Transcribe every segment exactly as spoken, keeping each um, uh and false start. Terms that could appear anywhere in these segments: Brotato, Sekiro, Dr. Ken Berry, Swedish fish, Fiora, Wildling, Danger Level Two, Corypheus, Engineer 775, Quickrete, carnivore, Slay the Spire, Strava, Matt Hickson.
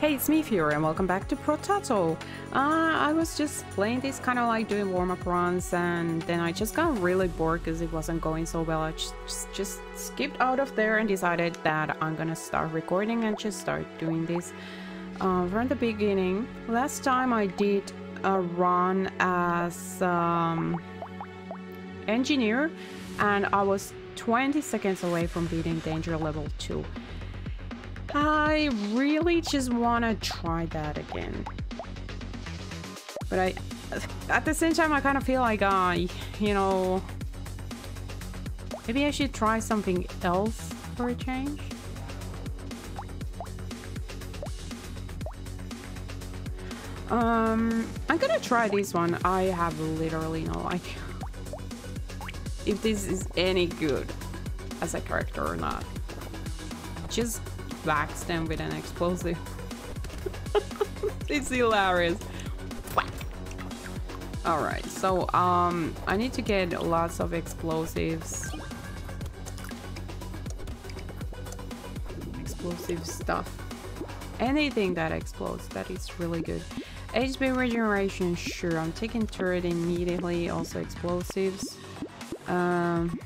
Hey, it's me, Fiora, and welcome back to Brotato. Uh, I was just playing this, kind of like doing warm-up runs, and then I just got really bored because it wasn't going so well. I just, just skipped out of there and decided that I'm gonna start recording and just start doing this uh, from the beginning. Last time I did a run as um, engineer, and I was twenty seconds away from beating Danger Level Two. I really just want to try that again, but I at the same time I kind of feel like I uh, you know, maybe I should try something else for a change. um I'm gonna try this one. I have literally no idea if this is any good as a character or not. Just whacks them with an explosive. It's hilarious. All right, so um I need to get lots of explosives explosive stuff, anything that explodes, that is really good. H P regeneration, sure. I'm taking turret immediately, also explosives. Um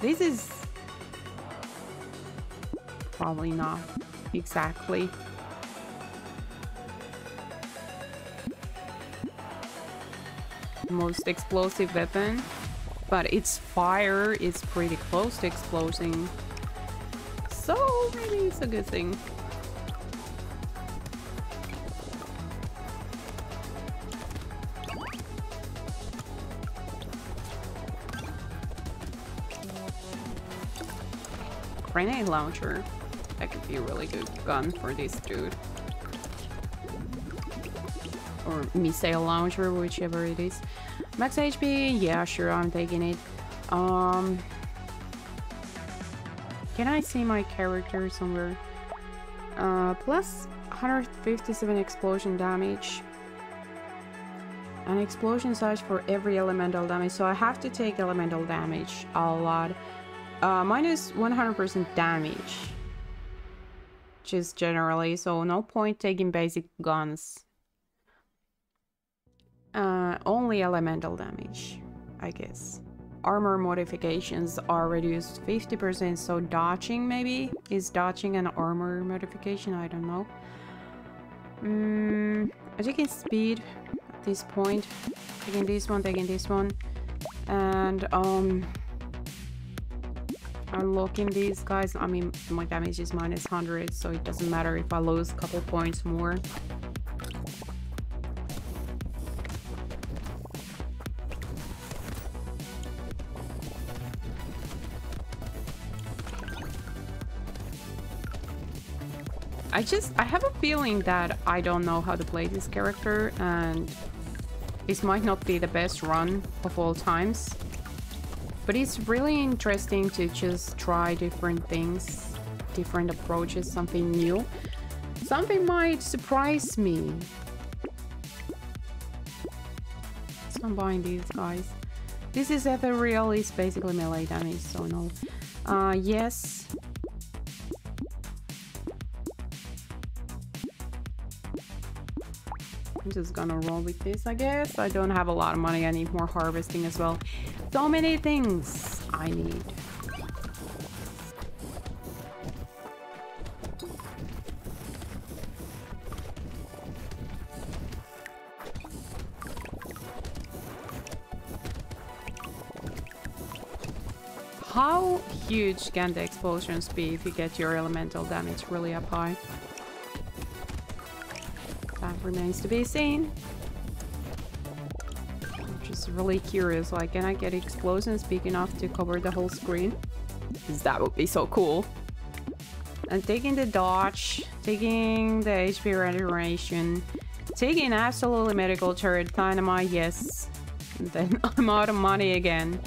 this is probably not exactly. Most explosive weapon, but it's fire, it's pretty close to exploding. So maybe it's a good thing. Grenade launcher. That could be a really good gun for this dude. Or missile launcher, whichever it is. Max H P, yeah, sure, I'm taking it. Um, can I see my character somewhere? Uh, plus one hundred fifty-seven explosion damage. An explosion size for every elemental damage, so I have to take elemental damage a lot. Uh, minus one hundred percent damage. Just generally, so no point taking basic guns. Uh, only elemental damage, I guess. Armor modifications are reduced fifty percent, so dodging maybe? Is dodging an armor modification? I don't know. Mm, I'm taking speed at this point. Taking this one, taking this one. And um... unlocking these guys. I mean, my damage is minus one hundred, so it doesn't matter if I lose a couple points more. I just I have a feeling that I don't know how to play this character, and this might not be the best run of all times. But it's really interesting to just try different things, different approaches, something new. Something might surprise me. So I'm buying these guys. This is ethereal, it's basically melee damage, so no. Uh, yes. I'm just gonna roll with this, I guess. I don't have a lot of money, I need more harvesting as well. So many things I need. How huge can the explosions be if you get your elemental damage really up high? That remains to be seen. Really curious, like, can I get explosions big enough to cover the whole screen? Because that would be so cool. And taking the dodge, taking the H P regeneration, taking absolutely medical turret, dynamite, yes. And then I'm out of money again.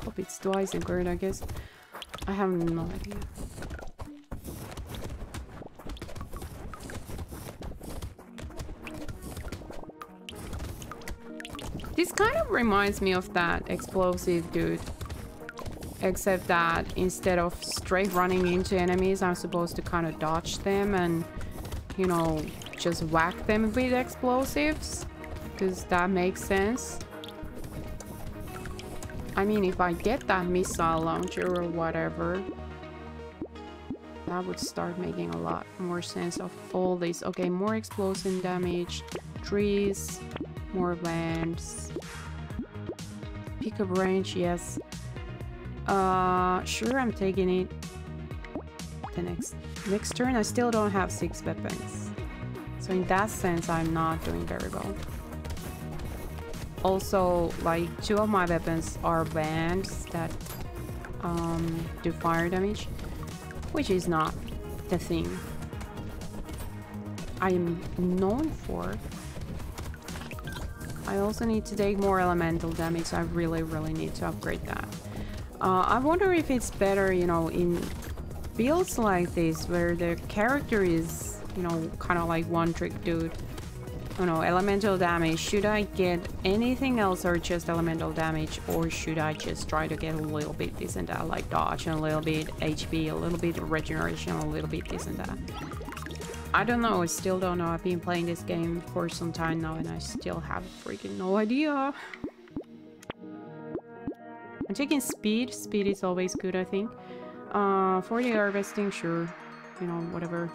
I hope it's twice as good, I guess. I have no idea. kind of reminds me of that explosive dude. Except that instead of straight running into enemies, I'm supposed to kind of dodge them and, you know, just whack them with explosives. Because that makes sense. I mean, if I get that missile launcher or whatever, that would start making a lot more sense of all this. Okay, more explosion damage, trees, more lamps, pickup range, yes. Uh, sure, I'm taking it. The next next turn, I still don't have six weapons. So in that sense, I'm not doing very well. Also, like, two of my weapons are bands that um, do fire damage, which is not the thing I am known for. I also need to take more elemental damage. I really, really need to upgrade that. Uh, I wonder if it's better, you know, in builds like this where the character is, you know, kind of like one trick dude. Oh no, elemental damage. Should I get anything else or just elemental damage? Or should I just try to get a little bit this and that, like dodge and a little bit H P, a little bit regeneration, a little bit this and that? I don't know. I still don't know. I've been playing this game for some time now and I still have freaking no idea. I'm taking speed. Speed is always good, I think. Uh, for the harvesting, sure. You know, whatever.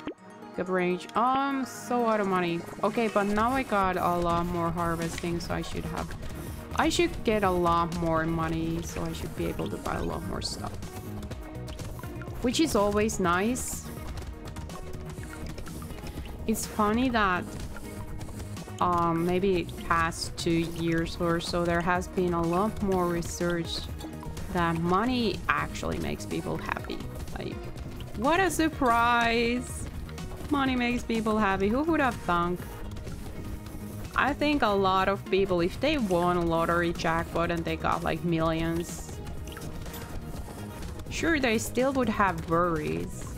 Good range. Um, so out of money. Okay, but now I got a lot more harvesting, so I should have... I should get a lot more money, so I should be able to buy a lot more stuff. Which is always nice. It's funny that... Um, maybe past two years or so, there has been a lot more research that money actually makes people happy. Like, what a surprise! Money makes people happy. Who would have thunk? I think a lot of people, if they won a lottery jackpot and they got like millions, sure, they still would have worries.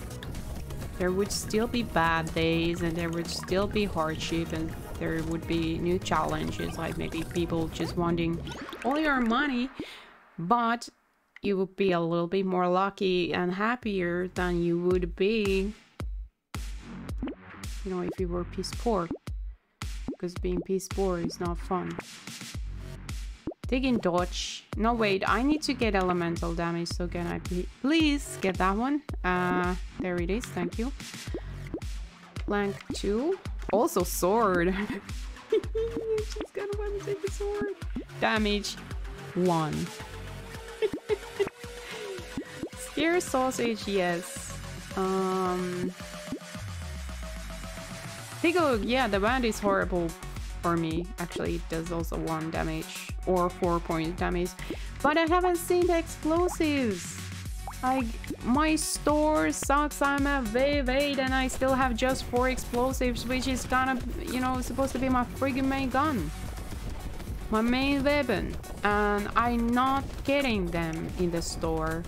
There would still be bad days and there would still be hardship and there would be new challenges, like maybe people just wanting all your money, but you would be a little bit more lucky and happier than you would be, you know, if you were piss poor, because being piss poor is not fun. Taking dodge. No, wait, I need to get elemental damage, so can I please get that one? Uh, there it is, thank you. Plank two. Also sword. Just gotta want to take the sword. Damage one. Spear sausage, yes. Um... Take a look. Yeah, the band is horrible for me. Actually, it does also one damage or four point damage. But I haven't seen the explosives. Like, my store sucks. I'm at wave eight and I still have just four explosives, which is kind of, you know, supposed to be my friggin' main gun. My main weapon. And I'm not getting them in the store.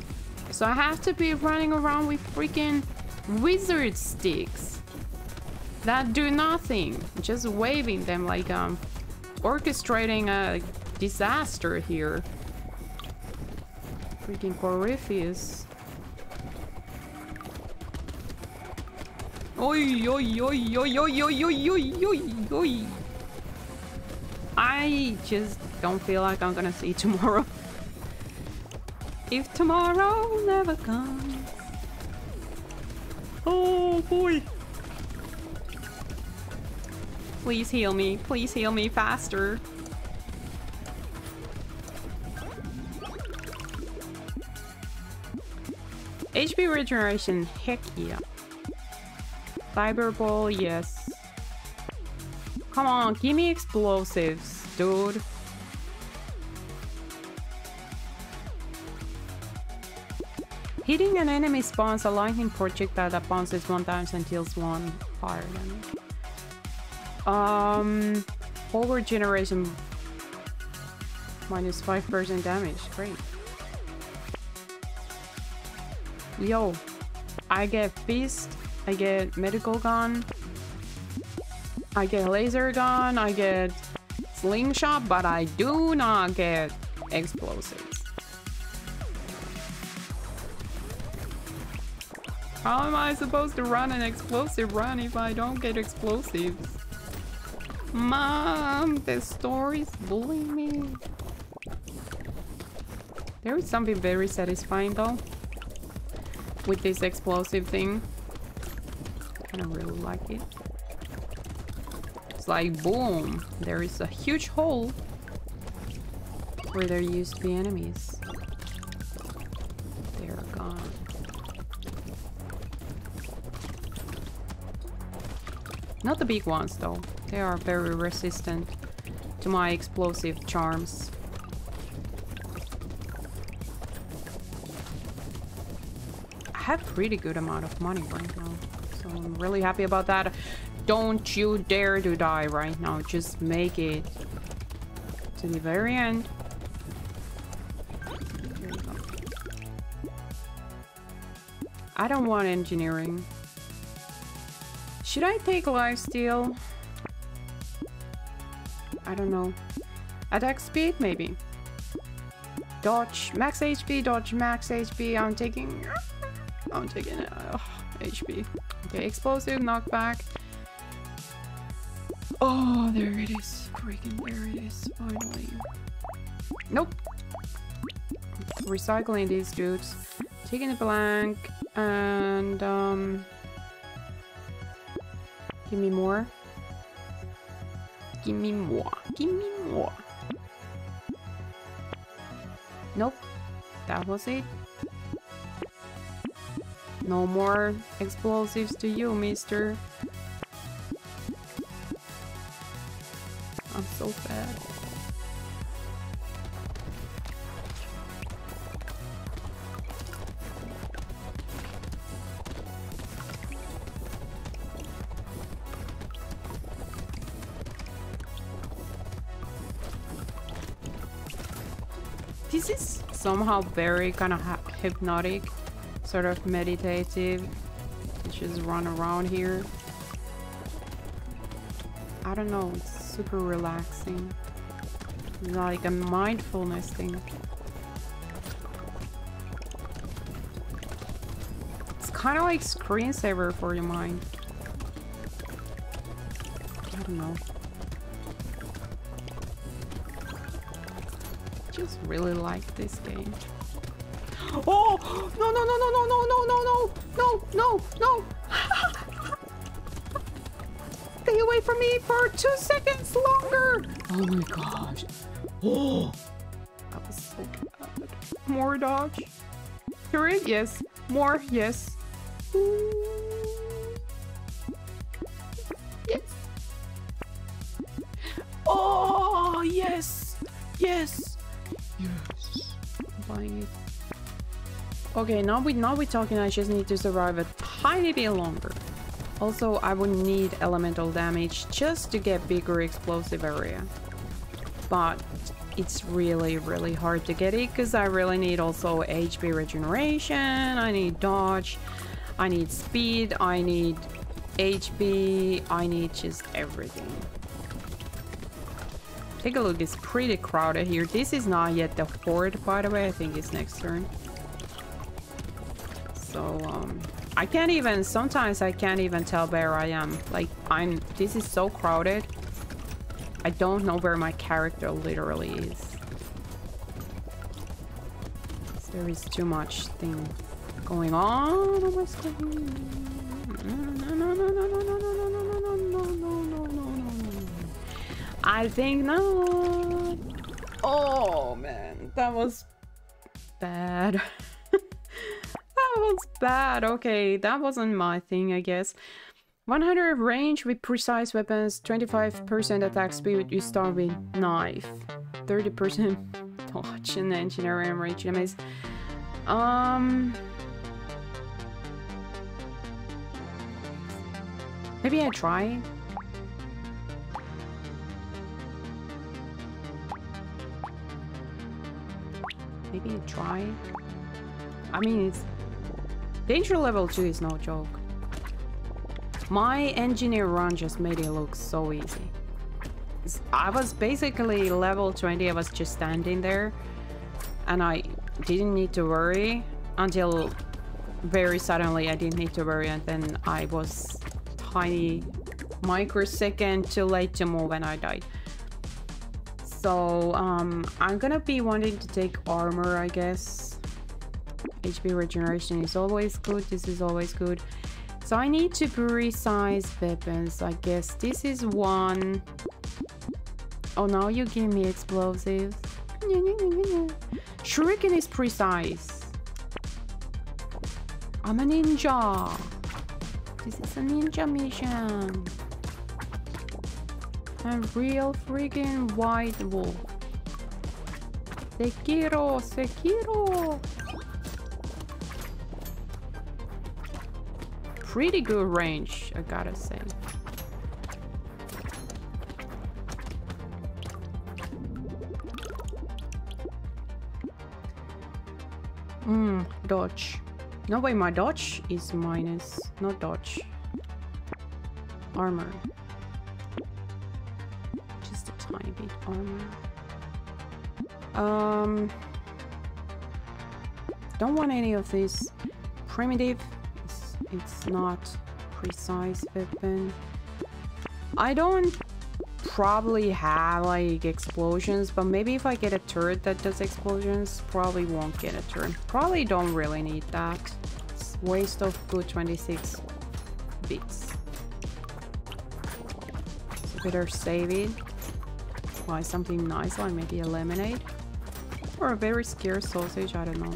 So I have to be running around with freaking wizard sticks that do nothing, just waving them like I'm um, orchestrating a disaster here. Freaking Corypheus. Oi, oi, oi, oi, oi, oi, oi, oi, oi, I just don't feel like I'm gonna see tomorrow. If tomorrow never comes. Oh boy. Please heal me. Please heal me faster. H P regeneration. Heck yeah. Cyber ball. Yes. Come on. Give me explosives, dude. Hitting an enemy spawns a lightning projectile that bounces one times and deals one fire damage. Um, forward generation minus five percent damage. Great. Yo, I get beast. I get medical gun. I get laser gun. I get slingshot, but I do not get explosives. How am I supposed to run an explosive run if I don't get explosives? Mom, the story's bullying me. There is something very satisfying though with this explosive thing. I don't really like it. It's like boom, there is a huge hole where there used to be enemies. They're gone. Not the big ones though. They are very resistant to my explosive charms. I have pretty good amount of money right now, so I'm really happy about that. Don't you dare to die right now. Just make it to the very end. Here we go. I don't want engineering. Should I take lifesteal? I don't know. Attack speed, maybe. Dodge, max H P, dodge, max H P. I'm taking... I'm taking uh, H P. Okay, explosive, knockback. Oh, there it is. Freaking there it is, finally. Nope. Recycling these dudes. Taking the blank. And, um... give me more. Give me more. Give me more. Nope. That was it. No more explosives to you, mister. I'm so sad. This is somehow very kind of hypnotic, sort of meditative. Just run around here. I don't know, it's super relaxing. It's like a mindfulness thing. It's kind of like screensaver for your mind. I don't know. Just really like this game. Oh no no no no no no no no no no no no! Stay away from me for two seconds longer. Oh my gosh! Oh, that was so bad. More dodge. Here it is. Yes. More. Yes. Ooh. Yes. Oh yes. Yes. Yes, I'm buying it. Okay, now we now we're talking. I just need to survive a tiny bit longer. Also, I would need elemental damage just to get bigger explosive area, but it's really really hard to get it because I really need also H P regeneration. I need dodge. I need speed. I need H P. I need just everything. Take a look, it's pretty crowded here. This is not yet the horde, by the way. I think it's next turn. So, um... I can't even... Sometimes I can't even tell where I am. Like, I'm... This is so crowded. I don't know where my character literally is. There is too much thing going on on my screen. No, no, no, no, no, no, no, no, no, no, no, no, no, no. I think not. Oh man, that was bad. That was bad. Okay, that wasn't my thing, I guess. one hundred range with precise weapons, twenty-five percent attack speed. You start with knife, thirty percent dodge and engineering range damage. Um, maybe I try. Maybe try. I mean, it's Danger Level Two is no joke. My engineer run just made it look so easy. I was basically level twenty. I was just standing there and I didn't need to worry until very suddenly I didn't need to worry, and then I was tiny microsecond too late to move and I died. So um I'm gonna be wanting to take armor, I guess. H P regeneration is always good. This is always good. So I need to resize weapons. I guess this is one. Oh, now you give me explosives. Shuriken is precise. I'm a ninja. This is a ninja mission. A real freaking white wolf. Sekiro, Sekiro. Pretty good range, I gotta say. Mmm, dodge. No way, my dodge is minus, not dodge. Armor. Just a tiny bit armor. Um, don't want any of these. Primitive. It's not precise weapon. I don't probably have like explosions, but maybe if I get a turret that does explosions, probably won't get a turret. Probably don't really need that. It's waste of good twenty-six bits. So better save it. Buy something nice, like maybe a lemonade or a very scarce sausage, I don't know.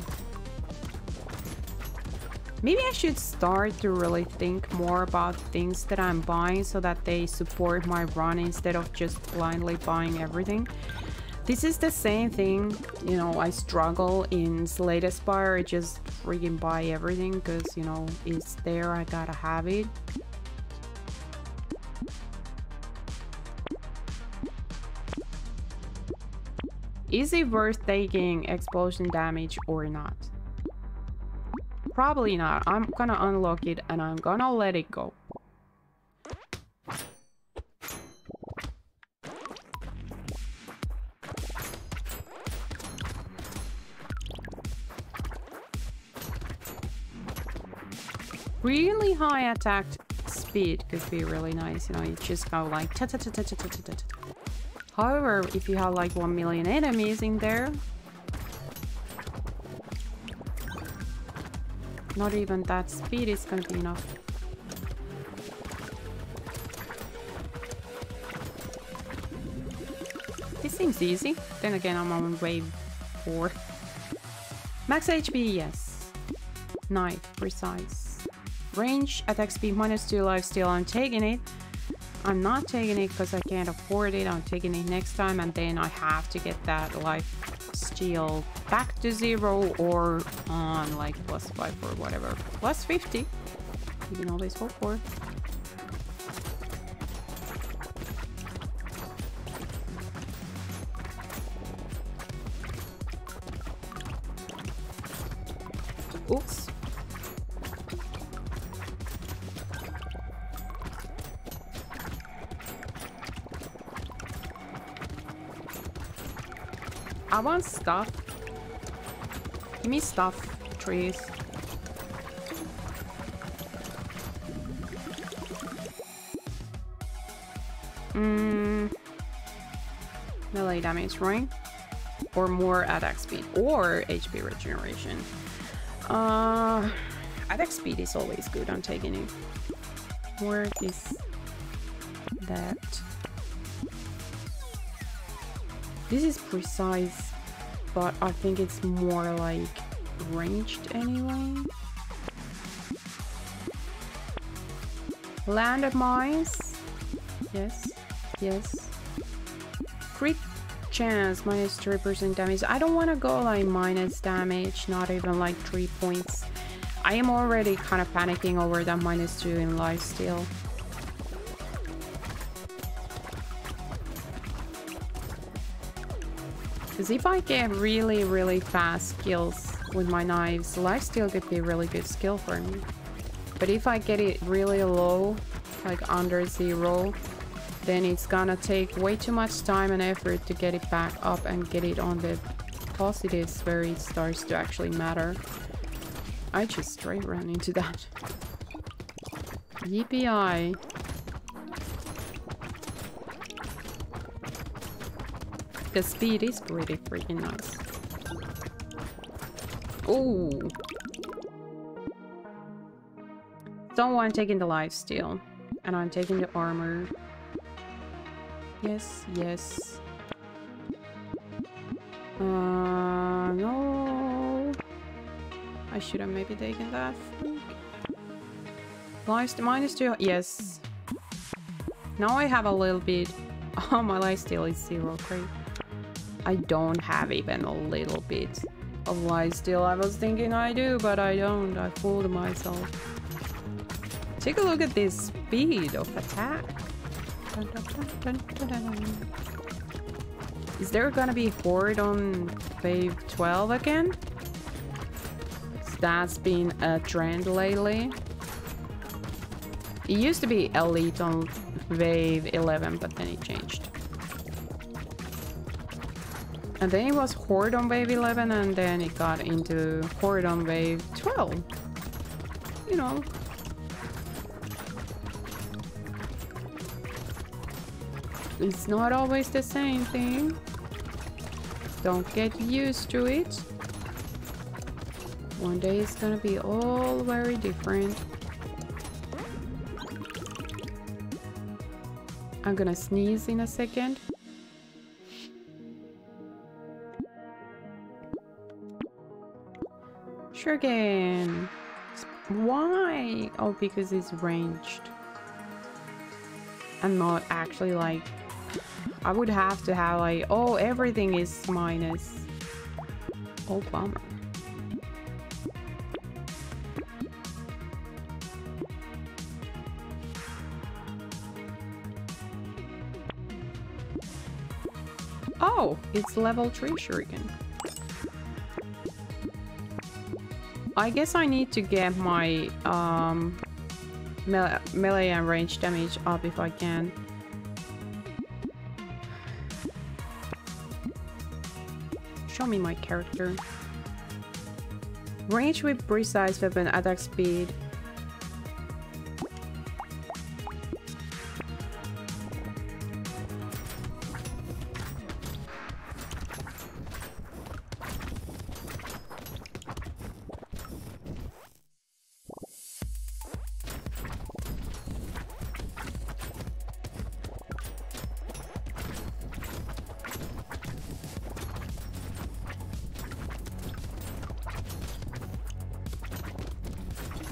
Maybe I should start to really think more about things that I'm buying so that they support my run instead of just blindly buying everything. This is the same thing, you know, I struggle in Slay the Spire, I just freaking buy everything because, you know, it's there, I gotta have it. Is it worth taking explosion damage or not? Probably not. I'm gonna unlock it and I'm gonna let it go. Really high attack speed could be really nice, you know, you just go like ta ta ta ta ta ta ta ta. However, if you have like one million enemies in there, not even that speed is gonna be enough. This seems easy. Then again, I'm on wave four. Max H P, yes. Knife, precise. Range, attack speed, minus two life steal. I'm taking it. I'm not taking it because I can't afford it. I'm taking it next time, and then I have to get that life steal back to zero or on like plus five or whatever. Plus fifty. You can always hope for. Oops. I want stuff. Give me stuff, trees. Mmm. Melee damage, right? Or more attack speed. Or H P regeneration. Uh, attack speed is always good, I'm taking it. Where is that? This is precise, but I think it's more like ranged anyway. Landmines. Yes. Yes. Crit chance, minus three percent damage. I don't want to go like minus damage, not even like three points. I am already kind of panicking over that minus two in lifesteal. Because if I get really, really fast skills with my knives, lifesteal could be a really good skill for me. But if I get it really low, like under zero, then it's gonna take way too much time and effort to get it back up and get it on the positives where it starts to actually matter. I just straight ran into that. Yippee-eye. The speed is pretty freaking nice. Ooh. So I'm taking the life steal. And I'm taking the armor. Yes, yes. Uh, no. I should have maybe taken that. Life steal, minus two. Yes. Now I have a little bit. Oh, my life steal is zero. Great. I don't have even a little bit of life steal. I was thinking I do, but I don't. I fooled myself. Take a look at this speed of attack. Dun, dun, dun, dun, dun, dun. Is there gonna be horde on wave twelve again? That's been a trend lately. It used to be elite on wave eleven, but then it changed. And then it was horde on wave eleven, and then it got into horde on wave twelve. You know. It's not always the same thing. Don't get used to it. One day it's gonna be all very different. I'm gonna sneeze in a second. Again. Why? Oh, because it's ranged and not actually like I would have to have like, oh, everything is minus. Oh, bummer. Oh, it's level three shuriken. I guess I need to get my um, mele melee and range damage up if I can. Show me my character. Range with precise weapon attack speed.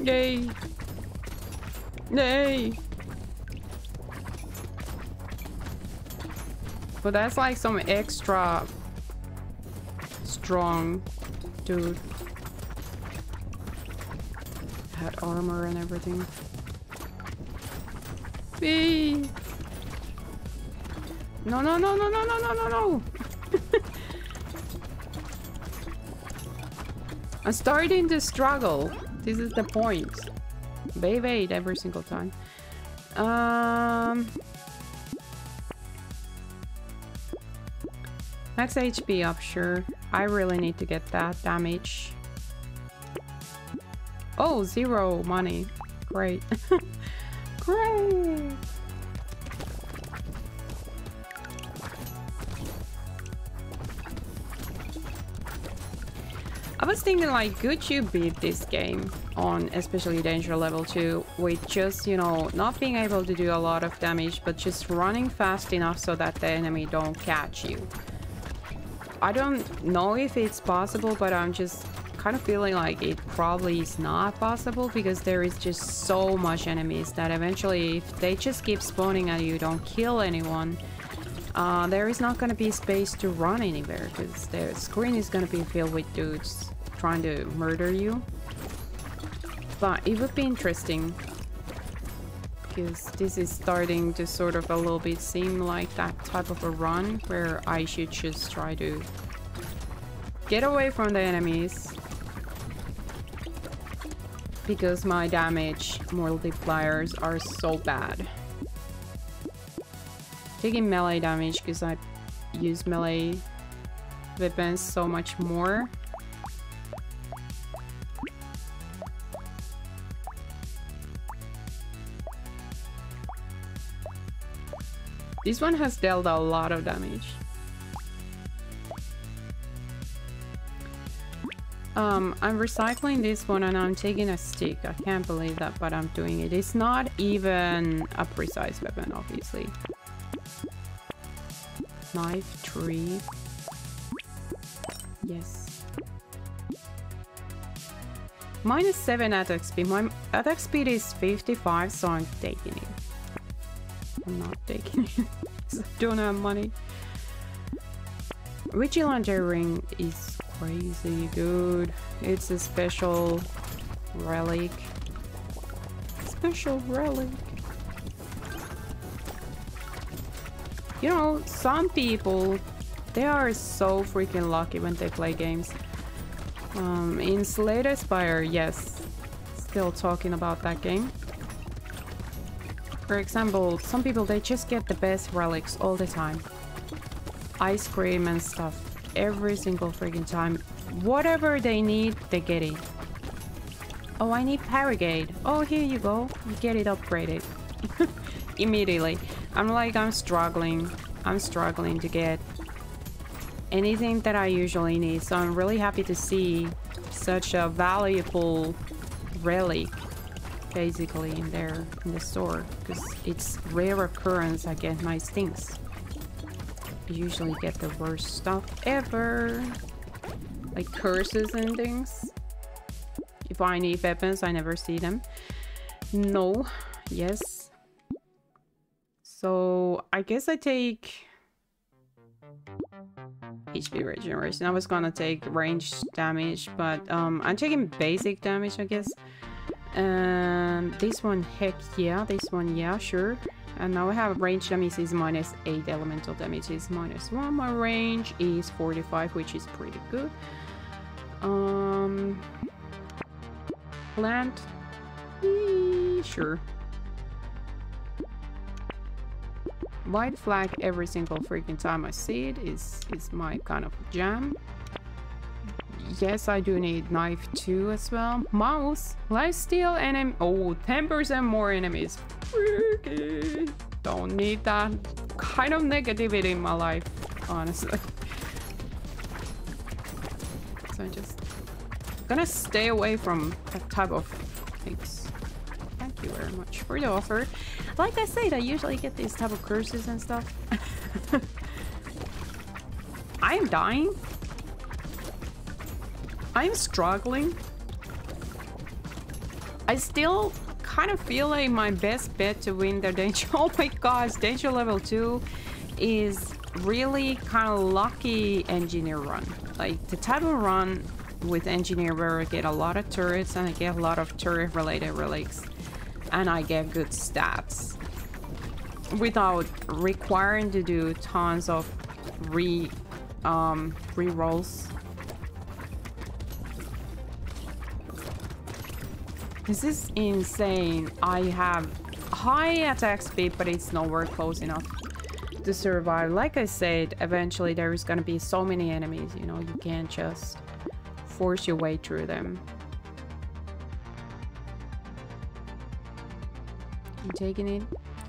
Yay! Yay! But that's like some extra strong dude. Had armor and everything. Whee! No, no, no, no, no, no, no, no, no! I'm starting to struggle. This is the point. Wave eight every single time. Um, max H P up, sure. I really need to get that damage. Oh, zero money. Great. Great. I was thinking like, could you beat this game on especially Danger Level Two with just, you know, not being able to do a lot of damage, but just running fast enough so that the enemy don't catch you. I don't know if it's possible, but I'm just kind of feeling like it probably is not possible because there is just so much enemies that eventually if they just keep spawning and you don't kill anyone, Uh, there is not going to be space to run anywhere because the screen is going to be filled with dudes trying to murder you. But it would be interesting because this is starting to sort of a little bit seem like that type of a run where I should just try to get away from the enemies because my damage multipliers are so bad. taking melee damage because I use melee weapons so much more. This one has dealt a lot of damage. Um, I'm recycling this one and I'm taking a stick. I can't believe that, but I'm doing it. It's not even a precise weapon, obviously. Knife, tree. Yes. Minus seven attack speed. My attack speed is fifty-five, so I'm taking it. I'm not taking it. I don't have money. Vigilante ring is crazy good. It's a special relic. Special relic. You know, some people, they are so freaking lucky when they play games. Um, in Slay the Spire, yes. Still talking about that game. For example, some people, they just get the best relics all the time. Ice cream and stuff. Every single freaking time. Whatever they need, they get it. Oh, I need Paragate. Oh, here you go. You get it upgraded. Immediately. I'm like, I'm struggling. I'm struggling to get anything that I usually need. So I'm really happy to see such a valuable relic basically in there in the store. Because it's rare occurrence I get nice things. Usually get the worst stuff ever, like curses and things. If I need weapons, I never see them. No. Yes. So I guess I take H P regeneration. I was gonna take range damage, but um I'm taking basic damage, I guess. Um this one, heck yeah. This one, yeah, sure. And now I have range damage is minus eight, elemental damage is minus one. My range is forty-five, which is pretty good. Um, plant, eee, sure. White flag every single freaking time I see it is is my kind of jam. Yes, I do need knife too as well. Mouse, lifesteal, enemy. Oh, ten percent more enemies. Freaky. Don't need that kind of negativity in my life, honestly. So I'm just gonna stay away from that type of things. Thank you very much for the offer. Like I said, I usually get these type of curses and stuff. I am dying. I'm struggling. I still kind of feel like my best bet to win the danger. Oh my gosh, Danger Level Two is really kind of lucky engineer run. Like the type of run with engineer where I get a lot of turrets and I get a lot of turret related relics and I get good stats without requiring to do tons of re um, re-rolls. This is insane. I have high attack speed, but it's nowhere close enough to survive. Like I said, eventually there is gonna be so many enemies, you know, you can't just force your way through them. I'm taking it.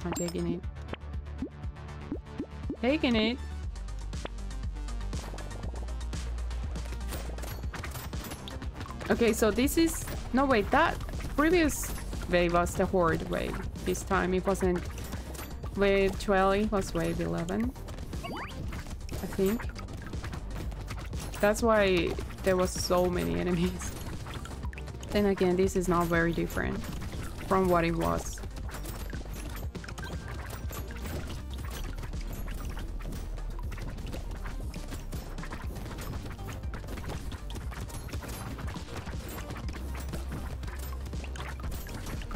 I'm taking it. Taking it. Okay, so this is... No, wait, that... Previous wave was the horde wave. This time it wasn't wave twelve, it was wave eleven, I think. That's why there was so many enemies. Then again, this is not very different from what it was.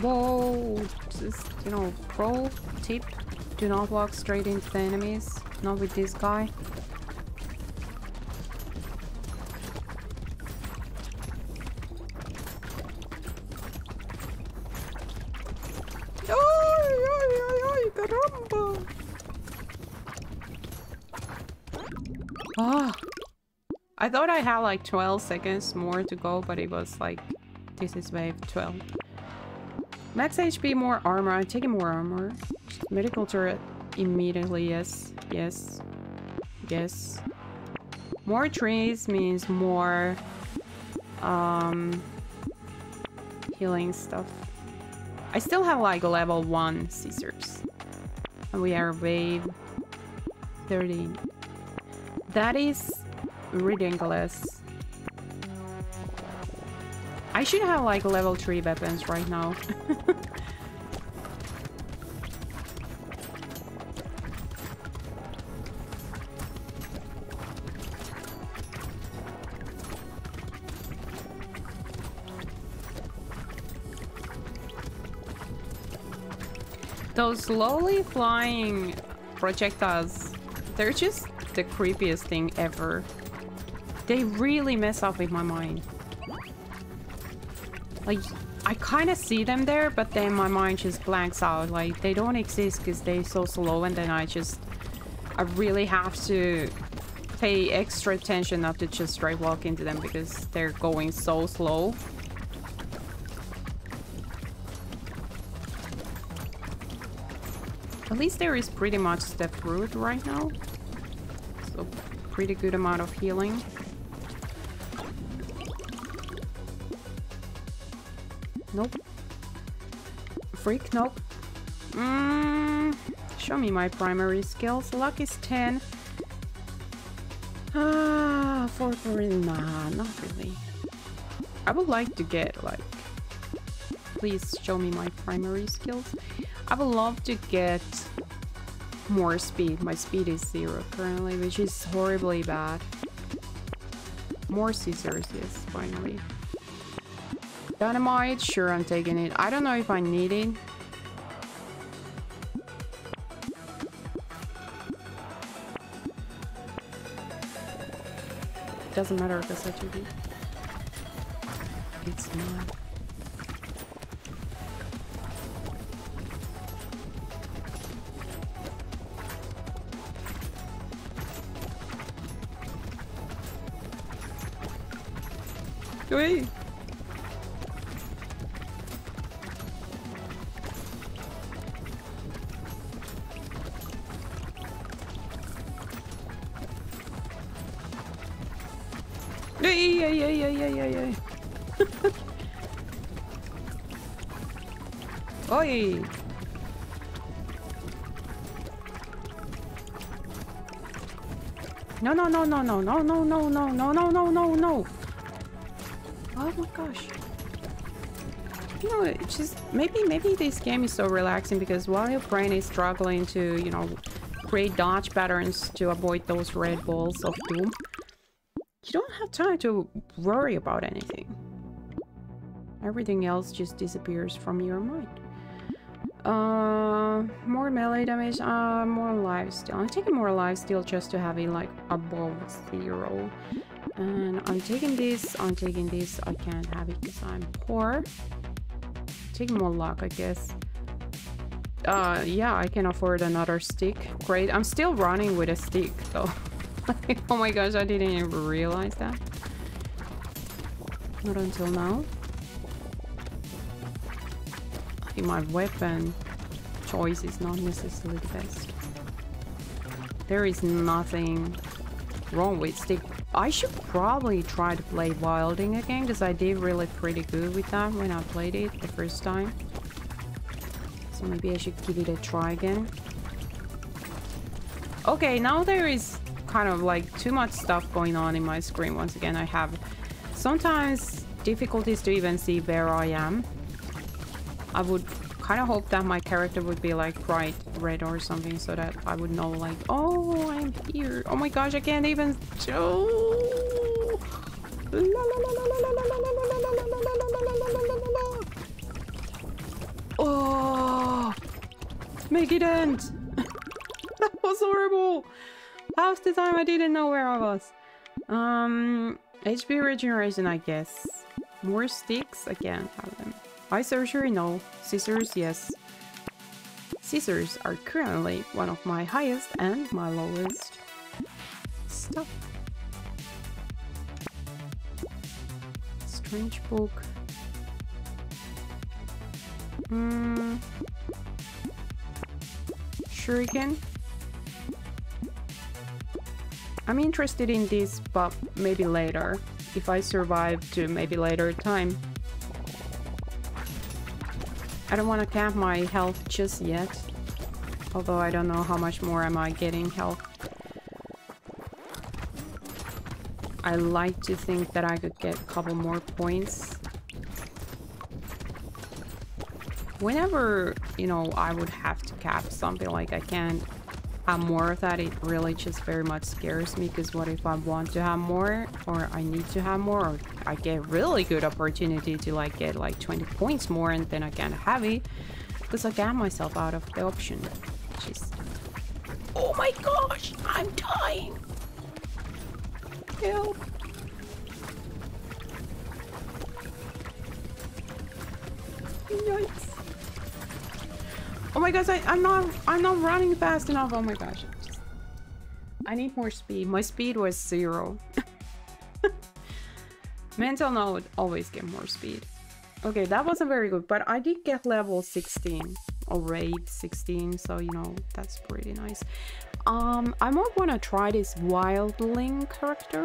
Whoa, just, you know, pro tip, do not walk straight into the enemies, not with this guy. Ay, ay, ay, ay, caramba! I thought I had like twelve seconds more to go, but it was like, this is wave twelve. Max H P, more armor. I'm taking more armor. Medical turret immediately. Yes, yes, yes. More trees means more um, healing stuff. I still have like level one scissors. And we are wave thirty. That is ridiculous. I should have like level three weapons right now. Those slowly flying projectiles, they're just the creepiest thing ever. They really mess up with my mind. Like, I kind of see them there, but then my mind just blanks out. Like, they don't exist because they're so slow, and then I just... I really have to pay extra attention not to just straight walk into them because they're going so slow. At least there is pretty much step root right now. So, pretty good amount of healing. Nope. Freak, nope. Mm, show me my primary skills. Luck is ten. Ah, for three, nah, not really. I would like to get, like... Please show me my primary skills. I would love to get more speed. My speed is zero currently, which is horribly bad. More scissors, yes, finally. Dynamite, sure, I'm taking it. I don't know if I need it. Doesn't matter if it's a two D. It's not. Wait. Yeah, yeah, yeah, yeah, yeah, yeah. Oi! No, no, no, no, no, no, no, no, no, no, no, no, no, no. Oh my gosh. You know, it's just maybe maybe this game is so relaxing because while your brain is struggling to, you know, create dodge patterns to avoid those red balls of doom, you don't have time to worry about anything. Everything else just disappears from your mind. Uh, more melee damage, uh, more lifesteal. I'm taking more lifesteal just to have it like above zero. And I'm taking this, I'm taking this, I can't have it because I'm poor. Taking more luck, I guess. Uh, yeah, I can afford another stick. Great, I'm still running with a stick, though. Oh my gosh, I didn't even realize that. Not until now. I think my weapon choice is not necessarily the best. There is nothing wrong with stick. I should probably try to play Wildling again because I did really pretty good with that when I played it the first time. So maybe I should give it a try again. Okay, now there is kind of like too much stuff going on in my screen. Once again, I have sometimes difficulties to even see where I am. I would kind of hope that my character would be like bright red or something so that I would know like, oh, I'm here. Oh my gosh, I can't even... Oh. La, la, la, la, la, la, la, la, la, la, la. Oh, make it end. That was horrible. Half the time I didn't know where I was. Um, H P regeneration, I guess. More sticks? I can't have them. Eye surgery? No. Scissors? Yes. Scissors are currently one of my highest and my lowest stuff. Range book. Mm. Shuriken. I'm interested in this, but maybe later. If I survive to maybe later time. I don't want to cap my health just yet. Although I don't know how much more am I getting health. I like to think that I could get a couple more points. Whenever, you know, I would have to cap something like I can't have more of that, it really just very much scares me, because what if I want to have more, or I need to have more, or I get really good opportunity to like get like twenty points more and then I can't have it because I got myself out of the option. Jeez. Oh my gosh, I'm dying. Help. Yikes. Oh my gosh, I, I'm not I'm not running fast enough. Oh my gosh. Just, I need more speed. My speed was zero. Mental note, always get more speed. Okay, that wasn't very good, but I did get level sixteen or raid sixteen, so you know that's pretty nice. Um, I might want to try this Wildling character.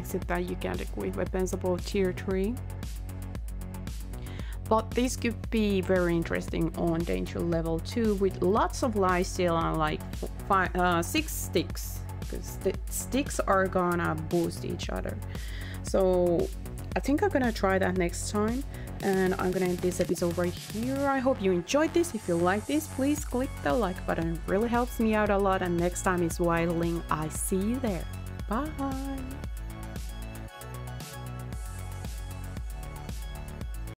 Except that you can't equip weapons above tier three. But this could be very interesting on Danger Level Two with lots of lifesteal and like five, uh, six sticks, because the sticks are gonna boost each other. So I think I'm gonna try that next time, and I'm gonna end this episode right here. I hope you enjoyed this. If you like this, please click the like button. It really helps me out a lot. And next time is Wildling. I see you there. Bye.